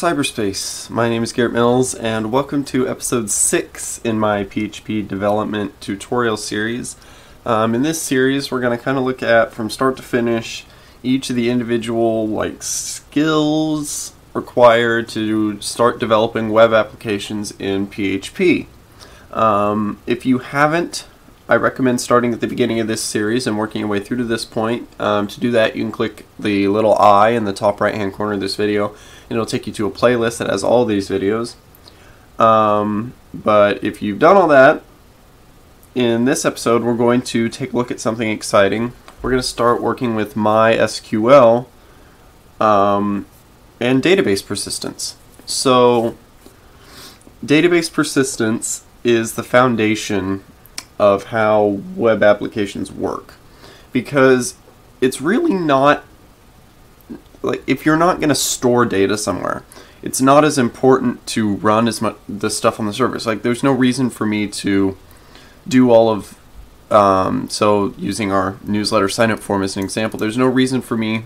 cyberspace. My name is Garrett Mills and welcome to episode 6 in my PHP development tutorial series. In this series we're going to kind of look at from start to finish each of the individual skills required to start developing web applications in PHP. If you haven't, I recommend starting at the beginning of this series and working your way through to this point. To do that, you can click the little eye in the top right hand corner of this video and it'll take you to a playlist that has all these videos. But if you've done all that, in this episode we're going to take a look at something exciting. We're going to start working with MySQL and database persistence. So database persistence is the foundation of how web applications work, because it's really not, like, if you're not going to store data somewhere, it's not as important to run as much the stuff on the servers. Like, there's no reason for me to do all of so using our newsletter sign up form as an example, there's no reason for me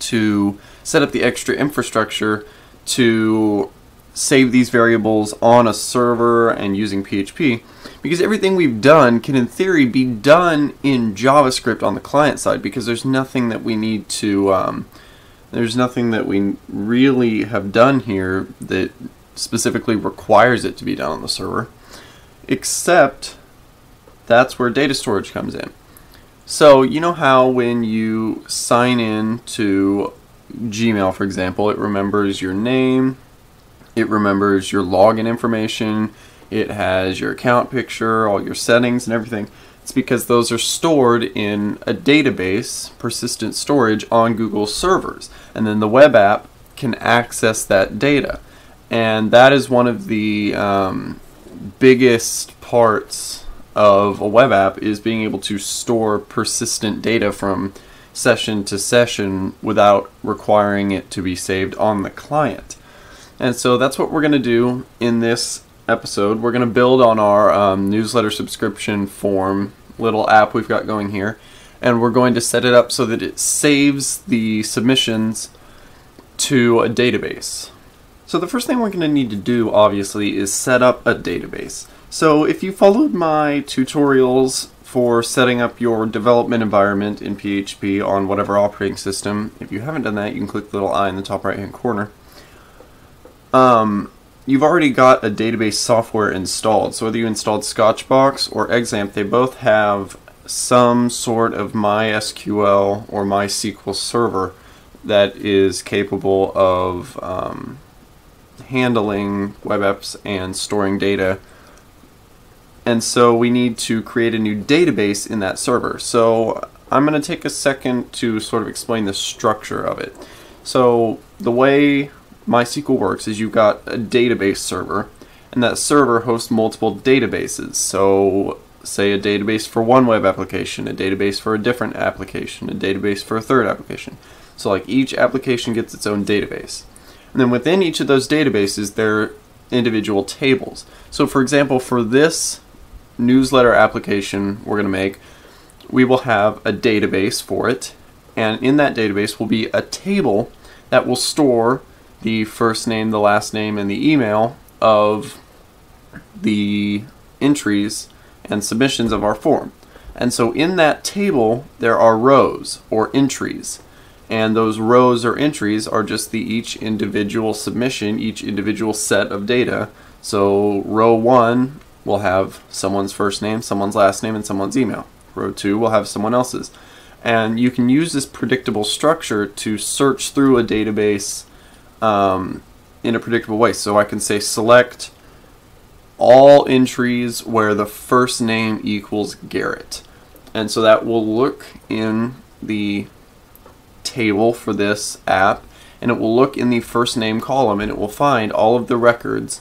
to set up the extra infrastructure to save these variables on a server and using PHP, because everything we've done can in theory be done in JavaScript on the client side, because there's nothing that we need to there's nothing that we really have done here that specifically requires it to be done on the server, except that's where data storage comes in. So you know how when you sign in to Gmail, for example, it remembers your name, it remembers your login information, it has your account picture, all your settings and everything. It's because those are stored in a database, persistent storage, on Google servers. And then the web app can access that data. And that is one of the biggest parts of a web app, is being able to store persistent data from session to session without requiring it to be saved on the client. And so that's what we're going to do in this episode. We're going to build on our newsletter subscription form little app we've got going here, and we're going to set it up so that it saves the submissions to a database. So the first thing we're going to need to do, obviously, is set up a database. So if you followed my tutorials for setting up your development environment in PHP on whatever operating system, if you haven't done that, you can click the little eye in the top right hand corner. You've already got a database software installed. So whether you installed Scotchbox or XAMPP, they both have some sort of MySQL or MySQL server that is capable of handling web apps and storing data. And so we need to create a new database in that server. So I'm going to take a second to sort of explain the structure of it. So the way MySQL works is you've got a database server, and that server hosts multiple databases. So say a database for one web application, a database for a different application, a database for a third application. So like each application gets its own database. And then within each of those databases there are individual tables. So for example, for this newsletter application we're going to make, we will have a database for it, and in that database will be a table that will store the first name, the last name, and the email of the entries and submissions of our form. And so in that table there are rows or entries, and those rows or entries are just the each individual submission, each individual set of data. So row 1 will have someone's first name, someone's last name, and someone's email. Row 2 will have someone else's. And you can use this predictable structure to search through a database in a predictable way. So I can say select all entries where the first name equals Garrett, and so that will look in the table for this app, and it will look in the first name column, and it will find all of the records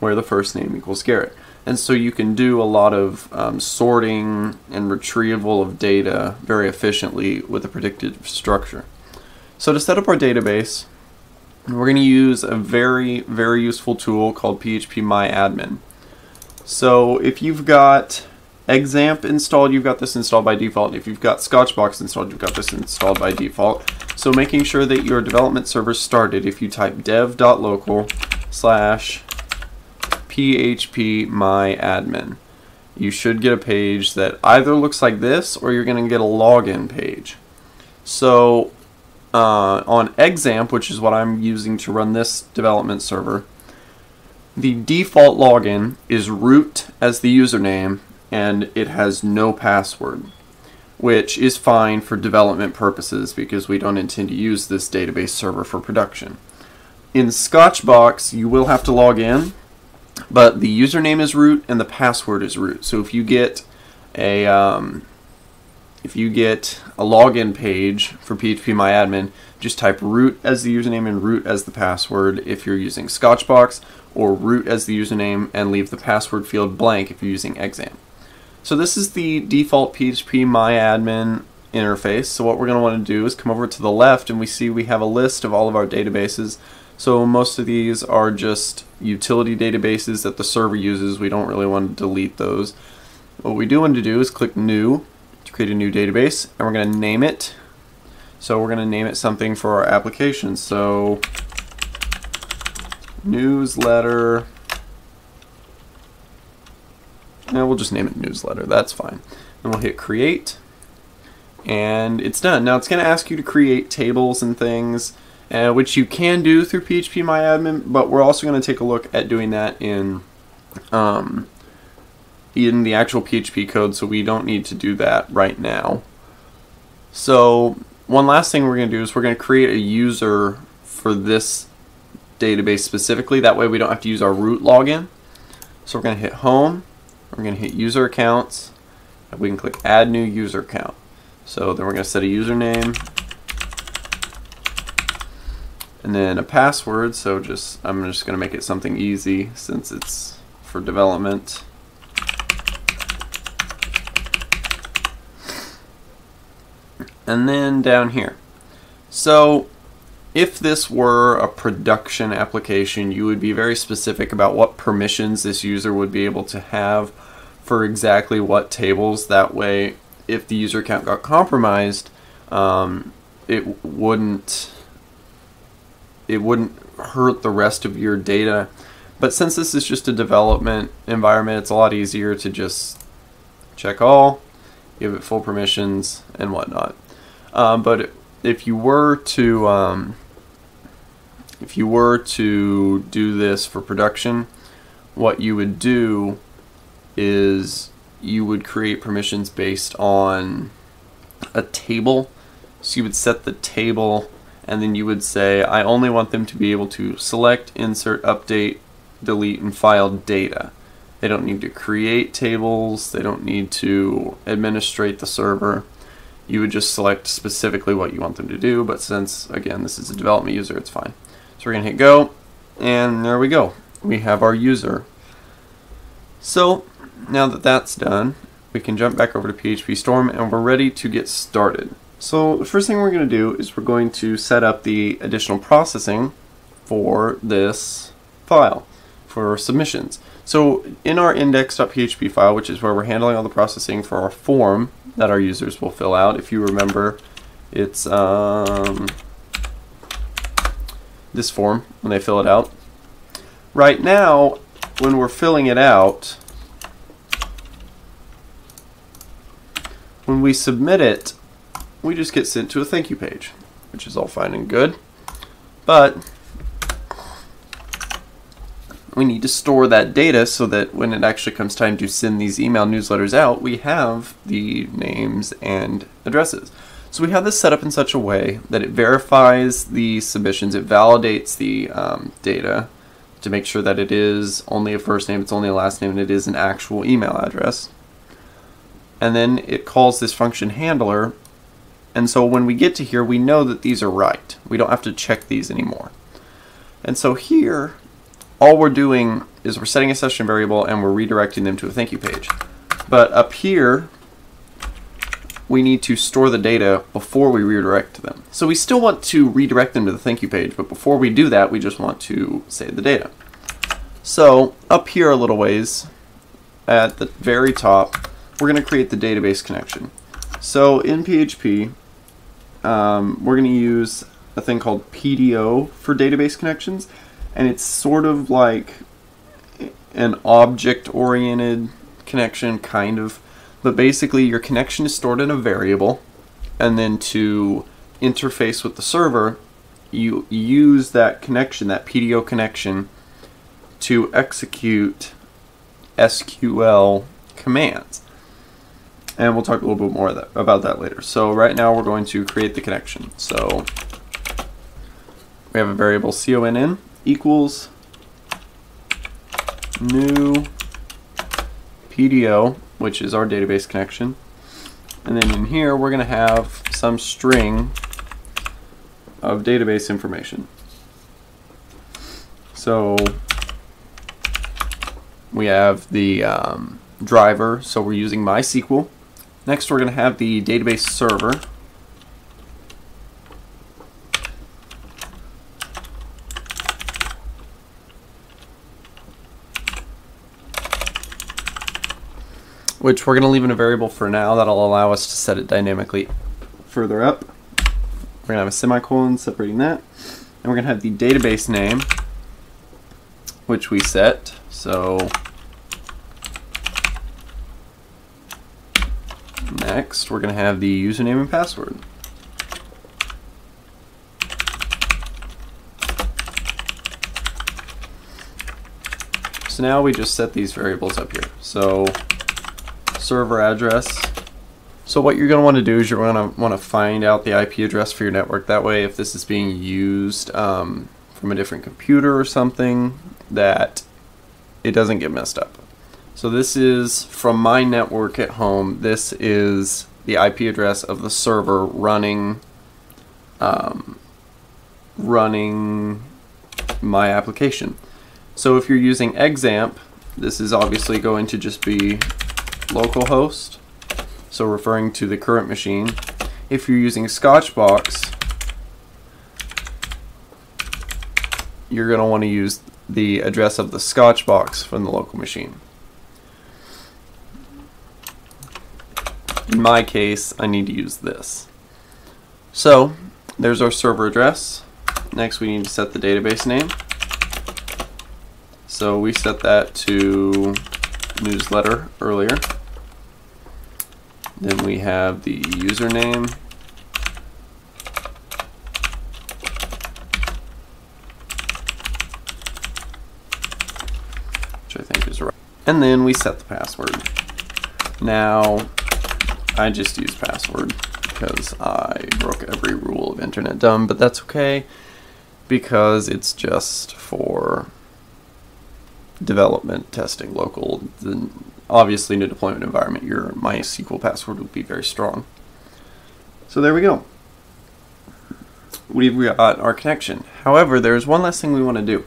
where the first name equals Garrett. And so you can do a lot of sorting and retrieval of data very efficiently with a predictive structure. So to set up our database, we're going to use a very useful tool called phpMyAdmin. So if you've got XAMPP installed, you've got this installed by default. If you've got Scotchbox installed, you've got this installed by default. So making sure that your development server started, if you type dev.local/phpMyAdmin, you should get a page that either looks like this or you're going to get a login page. So on XAMPP, which is what I'm using to run this development server, the default login is root as the username, and it has no password, which is fine for development purposes because we don't intend to use this database server for production. In Scotchbox, you will have to log in, but the username is root and the password is root. So if you get a login page for phpMyAdmin, just type root as the username and root as the password if you're using Scotchbox, or root as the username and leave the password field blank if you're using XAMPP. So this is the default phpMyAdmin interface. So what we're going to want to do is come over to the left, and we see we have a list of all of our databases. So most of these are just utility databases that the server uses. We don't really want to delete those. What we do want to do is click new to create a new database, and we're going to name it. So we're going to name it something for our application. So newsletter. And we'll just name it newsletter. That's fine. And we'll hit create, and it's done. Now it's going to ask you to create tables and things, which you can do through phpMyAdmin, but we're also going to take a look at doing that in the actual PHP code, so we don't need to do that right now. So one last thing we're going to do is we're going to create a user for this database specifically. That way we don't have to use our root login. So we're going to hit home, we're going to hit user accounts, and we can click add new user account. So then we're going to set a username, and then a password. So I'm just going to make it something easy since it's for development. And then down here. So if this were a production application, you would be very specific about what permissions this user would be able to have for exactly what tables. That way, if the user account got compromised, it wouldn't hurt the rest of your data. But since this is just a development environment, it's a lot easier to just check all, give it full permissions and whatnot. But if you were to do this for production, what you would do is you would create permissions based on a table. So you would set the table, and then you would say, I only want them to be able to select, insert, update, delete, and file data. They don't need to create tables. They don't need to administrate the server. You would just select specifically what you want them to do, but since, again, this is a development user, it's fine. So we're going to hit go, and there we go. We have our user. So now that that's done, we can jump back over to PHP Storm, and we're ready to get started. So the first thing we're going to do is we're going to set up the additional processing for this file, for submissions. So in our index.php file, which is where we're handling all the processing for our form that our users will fill out, if you remember, it's this form when they fill it out. Right now, when we're filling it out, when we submit it, we just get sent to a thank you page, which is all fine and good, but we need to store that data so that when it actually comes time to send these email newsletters out, we have the names and addresses. So we have this set up in such a way that it verifies the submissions, it validates the data to make sure that it is only a first name, it's only a last name, and it is an actual email address. And then it calls this function handler. And so when we get to here, we know that these are right. We don't have to check these anymore. And so here, all we're doing is we're setting a session variable and we're redirecting them to a thank you page. But up here, we need to store the data before we redirect them. So we still want to redirect them to the thank you page, but before we do that, we just want to save the data. So up here a little ways, at the very top, we're going to create the database connection. So in PHP, we're going to use a thing called PDO for database connections, and it's sort of like an object-oriented connection, kind of. But basically, your connection is stored in a variable, and then to interface with the server, you use that connection, that PDO connection, to execute SQL commands. And we'll talk a little bit more about that later. So right now we're going to create the connection. So we have a variable conn equals new PDO, which is our database connection. And then in here we're going to have some string of database information. So we have the driver, so we're using MySQL. Next we're going to have the database server. Which we're going to leave in a variable for now. That'll allow us to set it dynamically further up. We're going to have a semicolon separating that. And we're going to have the database name, which we set. So next, we're going to have the username and password. So now we just set these variables up here. So server address. So what you're going to want to do is you're going to want to find out the IP address for your network. That way, if this is being used from a different computer or something, that it doesn't get messed up. So this is from my network at home. This is the IP address of the server running my application. So if you're using XAMPP, this is obviously going to just be localhost, so referring to the current machine. If you're using Scotchbox, you're going to want to use the address of the Scotchbox from the local machine. In my case, I need to use this. So there's our server address. Next we need to set the database name. So we set that to newsletter earlier. Then we have the username. Which I think is right. And then we set the password. Now I just use password because I broke every rule of internet dumb, but that's okay because it's just for development, testing, local. Obviously in a deployment environment, your MySQL password would be very strong. So there we go. We've got our connection. However, there's one last thing we want to do.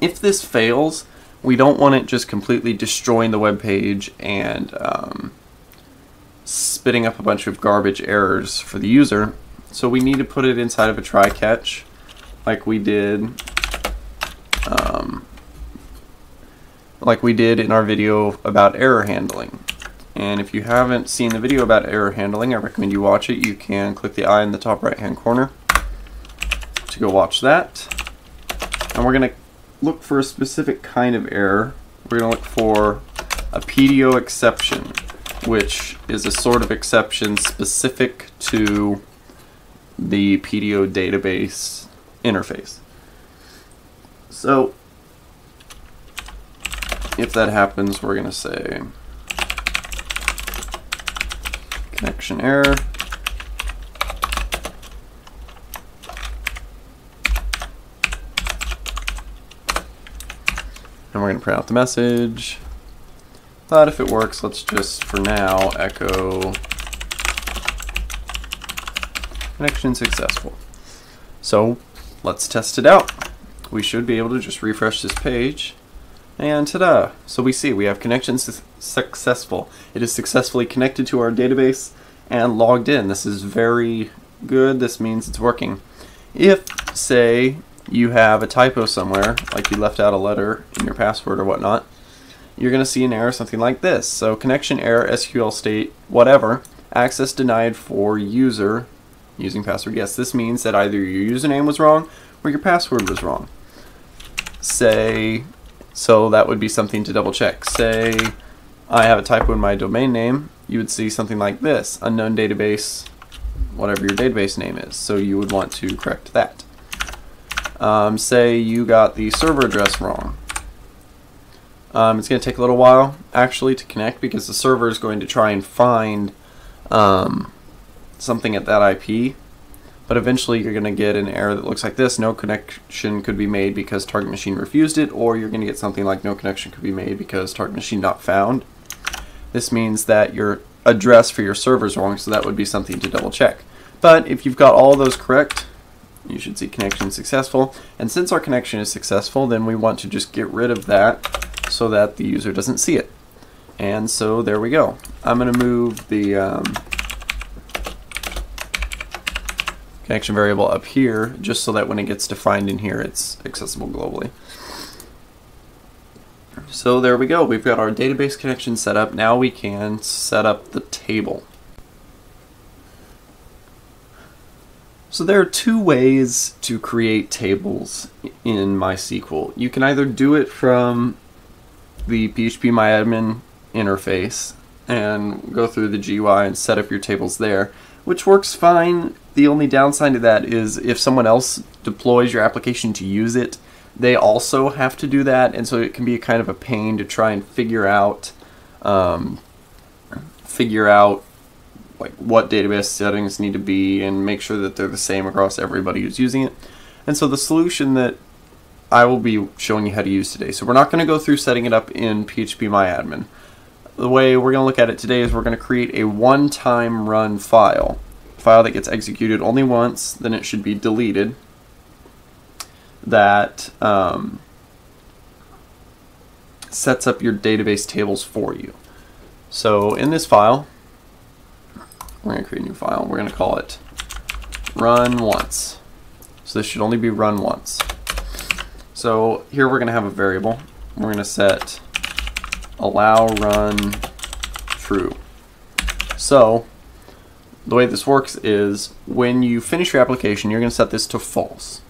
If this fails, we don't want it just completely destroying the web page and spitting up a bunch of garbage errors for the user. So we need to put it inside of a try-catch like we did in our video about error handling. And if you haven't seen the video about error handling, I recommend you watch it. You can click the eye in the top right hand corner to go watch that. And we're going to look for a specific kind of error. We're going to look for a PDO exception, which is a sort of exception specific to the PDO database interface. So if that happens, we're going to say connection error. And we're going to print out the message. But if it works, let's just, for now, echo connection successful. So let's test it out. We should be able to just refresh this page. And ta-da! So we see we have connection successful. It is successfully connected to our database and logged in. This is very good. This means it's working. If, say, you have a typo somewhere, like you left out a letter in your password or whatnot, you're going to see an error something like this. So connection error, SQL state, whatever, access denied for user using password guess. This means that either your username was wrong or your password was wrong. Say, so that would be something to double check. Say I have a typo in my domain name, you would see something like this, unknown database, whatever your database name is. So you would want to correct that. Say you got the server address wrong. It's going to take a little while actually to connect because the server is going to try and find something at that IP, but eventually you're going to get an error that looks like this. No connection could be made because target machine refused it, or you're going to get something like no connection could be made because target machine not found. This means that your address for your server is wrong, so that would be something to double check. But if you've got all those correct, you should see connection successful. And since our connection is successful, then we want to just get rid of that so that the user doesn't see it. And so there we go. I'm going to move the connection variable up here just so that when it gets defined in here, it's accessible globally. So there we go. We've got our database connection set up. Now we can set up the table. So there are two ways to create tables in MySQL. You can either do it from the phpMyAdmin interface and go through the GUI and set up your tables there, which works fine. The only downside to that is if someone else deploys your application to use it, they also have to do that, and so it can be a kind of a pain to try and figure out like what database settings need to be and make sure that they're the same across everybody who's using it. And so the solution that I will be showing you how to use today, so we're not going to go through setting it up in phpMyAdmin. The way we're going to look at it today is we're going to create a one-time run file, a file that gets executed only once, then it should be deleted, that sets up your database tables for you. So in this file, we're going to create a new file. We're going to call it run once. So this should only be run once. So here we're going to have a variable. We're going to set allow run true. So the way this works is when you finish your application, you're going to set this to false.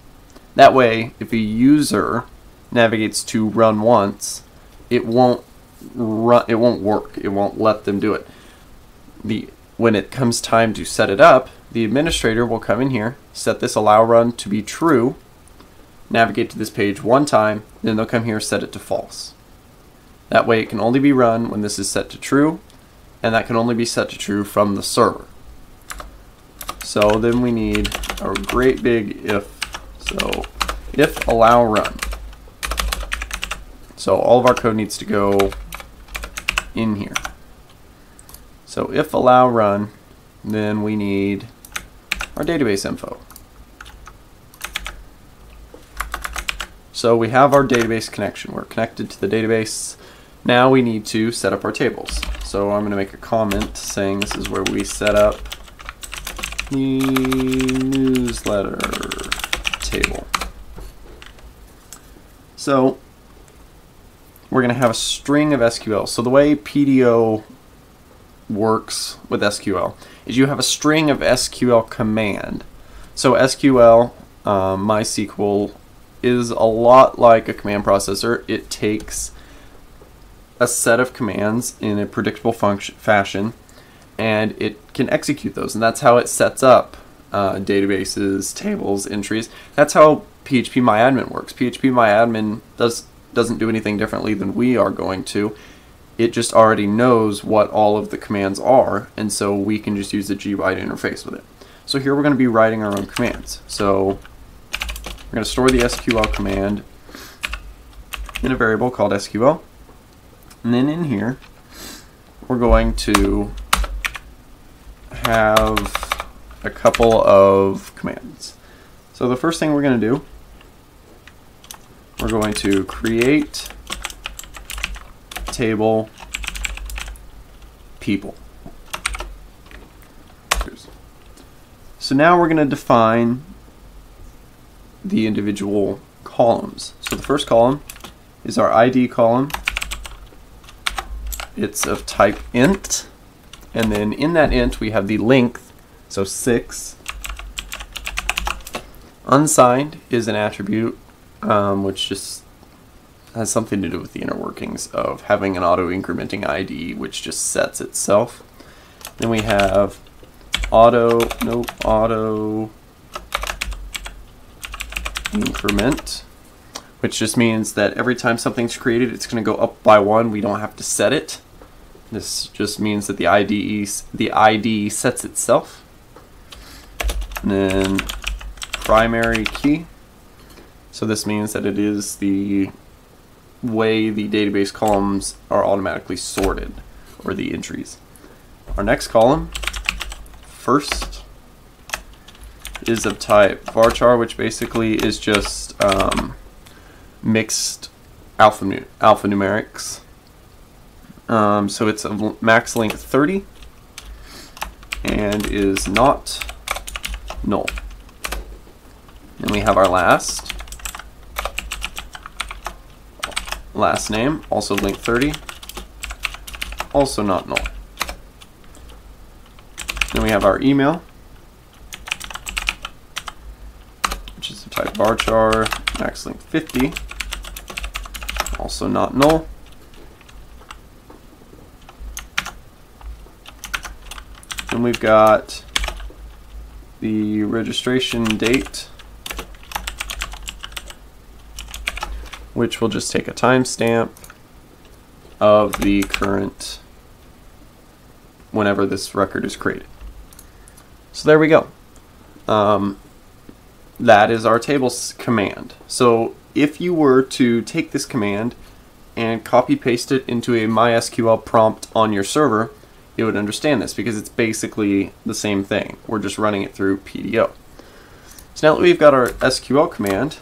That way, if a user navigates to run once, it won't work. It won't let them do it. When it comes time to set it up, the administrator will come in here, set this allow run to be true, navigate to this page one time, then they'll come here, set it to false. That way it can only be run when this is set to true, and that can only be set to true from the server. So then we need a great big if, so if allow run. So all of our code needs to go in here. So if allow run, then we need our database info. So we have our database connection. We're connected to the database. Now we need to set up our tables. So I'm going to make a comment saying this is where we set up the newsletter table. So we're going to have a string of SQL. So the way PDO works with SQL is you have a string of SQL command. So SQL, MySQL, is a lot like a command processor. It takes a set of commands in a predictable fashion and it can execute those, and that's how it sets up databases, tables, entries. That's how phpMyAdmin works. phpMyAdmin doesn't do anything differently than we are going to. It just already knows what all of the commands are, and so we can just use the GUI to interface with it. So here we're going to be writing our own commands. So we're going to store the SQL command in a variable called SQL, and then in here we're going to have a couple of commands. So the first thing we're going to do, we're going to create table people. So now we're going to define the individual columns. So the first column is our ID column, It's of type int, and then in that int we have the length, so 6. Unsigned is an attribute which just has something to do with the inner workings of having an auto-incrementing ID which just sets itself. Then we have auto increment, which just means that every time something's created, it's going to go up by 1. We don't have to set it. This just means that the ID sets itself. And then primary key. So this means that it is the way the database columns are automatically sorted, or the entries. Our next column, first, is of type varchar, which basically is just mixed alphanumerics. So it's a max length 30 and is not null. And we have our last name, also length 30, also not null. Then we have our email, which is of type varchar, max length 50. Also not null. Then we've got the registration date, which will just take a timestamp of the current, whenever this record is created. So there we go. That is our tables command. So if you were to take this command and copy paste it into a MySQL prompt on your server, it would understand this because it's basically the same thing. We're just running it through PDO. So now that we've got our SQL command,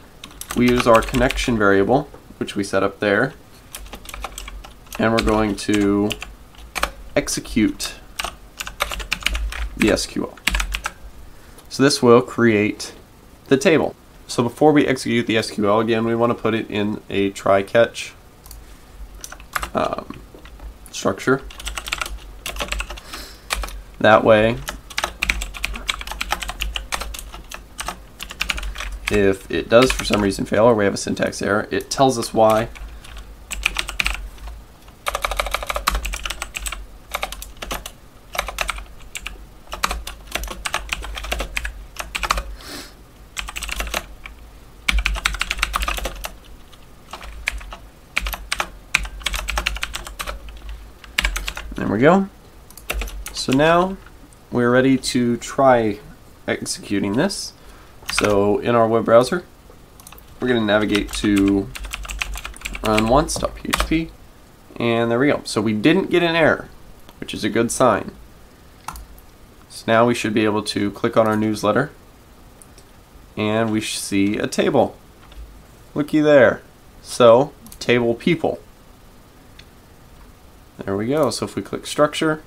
we use our connection variable, which we set up there, and we're going to execute the SQL. So this will create the table. So before we execute the SQL again, we want to put it in a try-catch structure. That way, if it does for some reason fail or we have a syntax error, it tells us why. There we go. So now we're ready to try executing this. So in our web browser, we're going to navigate to runonce.php, and there we go. So we didn't get an error, which is a good sign. So now we should be able to click on our newsletter, and we see a table. Looky there. So table people. There we go. So if we click structure,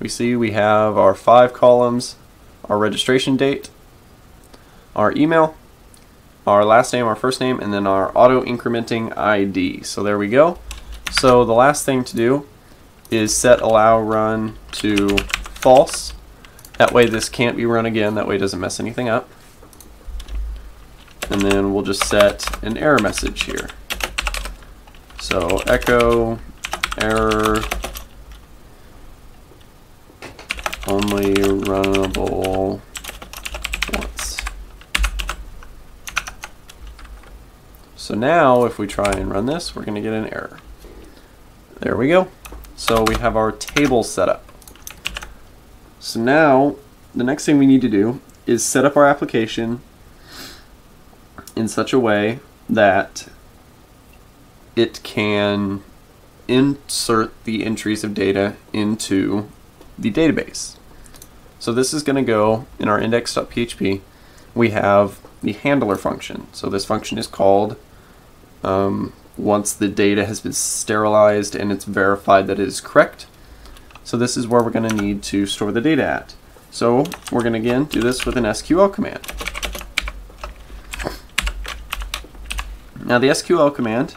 we see we have our 5 columns, our registration date, our email, our last name, our first name, and then our auto incrementing ID. So there we go. So the last thing to do is set allow run to false. That way this can't be run again. That way it doesn't mess anything up. And then we'll just set an error message here. So echo error only runnable once. So now if we try and run this, we're going to get an error. There we go. So we have our table set up. So now the next thing we need to do is set up our application in such a way that it can insert the entries of data into the database. So this is going to go in our index.php. We have the handler function. So this function is called once the data has been sterilized and it's verified that it is correct. So this is where we're going to need to store the data at. So we're going to again do this with an SQL command. Now the SQL command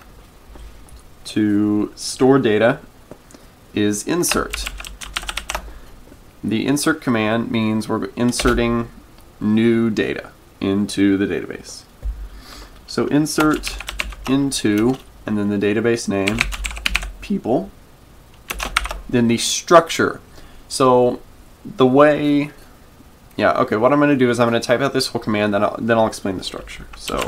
to store data is insert. The insert command means we're inserting new data into the database. So insert into, and then the database name, people, then the structure. So the way, yeah, okay, what I'm going to do is I'm going to type out this whole command, then I'll explain the structure. So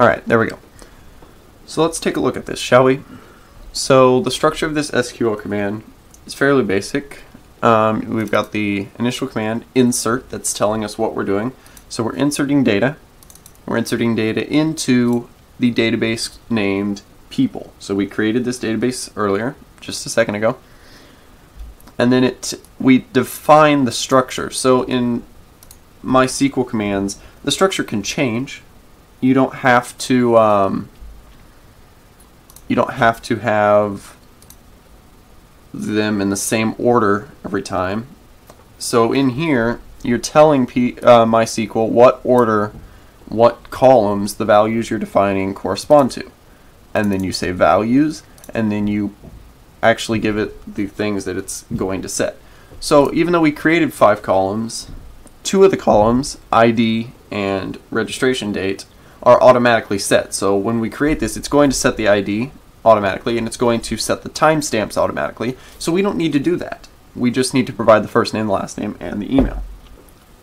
alright, there we go. So let's take a look at this, shall we? So the structure of this SQL command is fairly basic. We've got the initial command, insert, that's telling us what we're doing. So we're inserting data. We're inserting data into the database named people. So we created this database earlier, just a second ago. And then we define the structure. So in MySQL commands, the structure can change. You don't have to have them in the same order every time. So in here, you're telling MySQL what order, what columns the values you're defining correspond to, and then you say values, and then you actually give it the things that it's going to set. So even though we created 5 columns, 2 of the columns, ID and registration date, are automatically set. So when we create this, it's going to set the ID automatically, and it's going to set the timestamps automatically. So we don't need to do that. We just need to provide the first name, last name, and the email.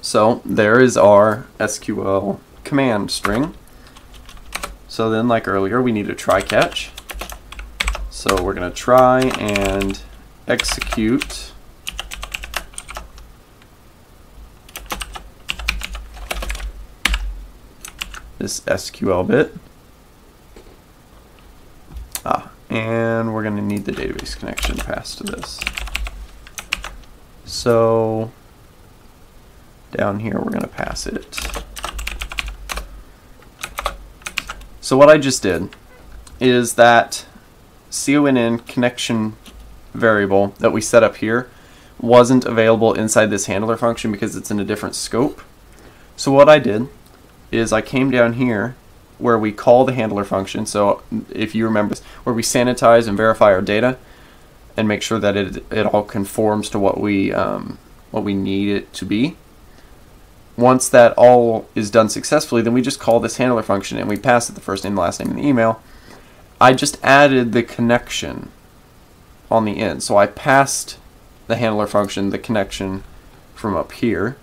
So there is our SQL command string. So then, like earlier, we need a try catch. So we're going to try and execute this SQL bit, and we're going to need the database connection pass to this. So down here we're going to pass it. So what I just did is that CONN connection variable that we set up here wasn't available inside this handler function because it's in a different scope. So what I did is I came down here where we call the handler function. So if you remember this, where we sanitize and verify our data and make sure that it all conforms to what we need it to be. Once that all is done successfully, then we just call this handler function and we pass it the first name, last name, and the email. I just added the connection on the end. So I passed the handler function the connection from up here.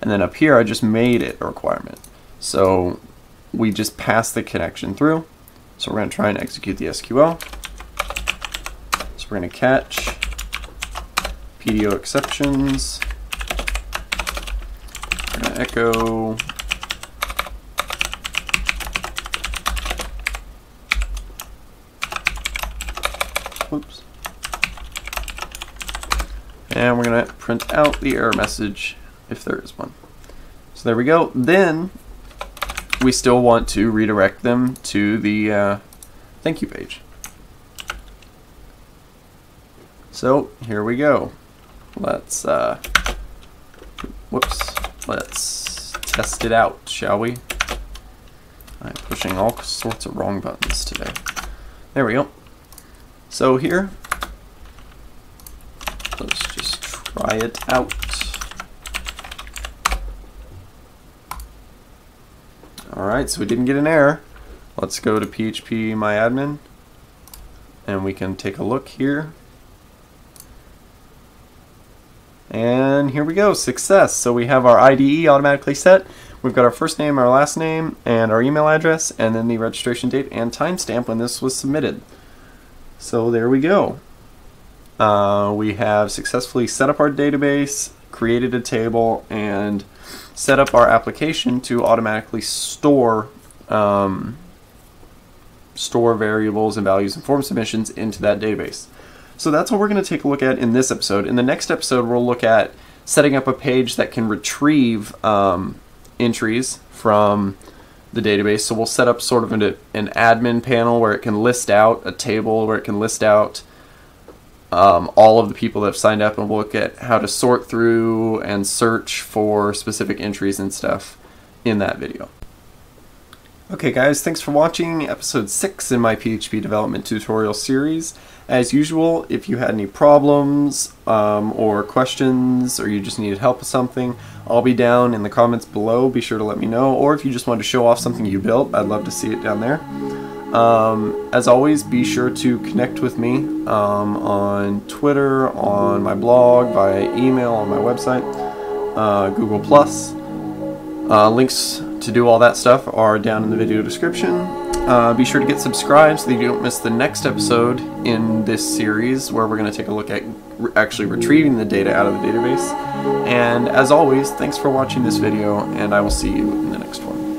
And then up here, I just made it a requirement. So we just pass the connection through. So we're going to try and execute the SQL. So we're going to catch PDO exceptions. We're going to echo whoops. And we're going to print out the error message if there is one. So there we go. Then we still want to redirect them to the thank you page. So here we go. Let's let's test it out, shall we? I'm pushing all sorts of wrong buttons today. There we go. So here, let's just try it out. Alright, so we didn't get an error. Let's go to phpMyAdmin and we can take a look here. And here we go, success. So we have our IDE automatically set. We've got our first name, our last name, and our email address, and then the registration date and timestamp when this was submitted. So there we go. We have successfully set up our database, created a table, and set up our application to automatically store store variables and values and form submissions into that database. So that's what we're going to take a look at in this episode. In the next episode, we'll look at setting up a page that can retrieve entries from the database. So we'll set up sort of an admin panel where it can list out a table, where it can list out all of the people that have signed up, and we'll look at how to sort through and search for specific entries and stuff in that video. Okay guys, thanks for watching episode 6 in my PHP development tutorial series. As usual, if you had any problems or questions, or you just needed help with something, I'll be down in the comments below. Be sure to let me know, or if you just wanted to show off something you built, I'd love to see it down there. As always, be sure to connect with me on Twitter, on my blog, via email, on my website, Google+. Links to do all that stuff are down in the video description. Be sure to get subscribed so that you don't miss the next episode in this series, where we're going to take a look at actually retrieving the data out of the database. And as always, thanks for watching this video, and I will see you in the next one.